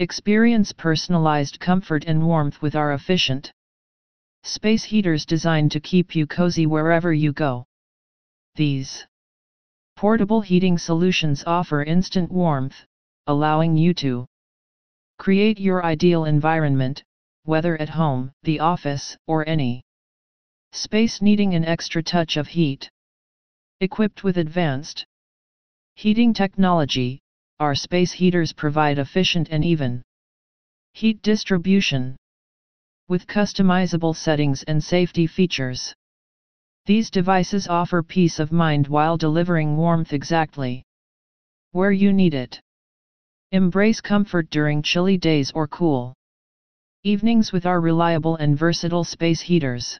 Experience personalized comfort and warmth with our efficient space heaters designed to keep you cozy wherever you go. These portable heating solutions offer instant warmth, allowing you to create your ideal environment, whether at home, the office, or any space needing an extra touch of heat. Equipped with advanced heating technology, our space heaters provide efficient and even heat distribution with customizable settings and safety features. These devices offer peace of mind while delivering warmth exactly where you need it. Embrace comfort during chilly days or cool evenings with our reliable and versatile space heaters.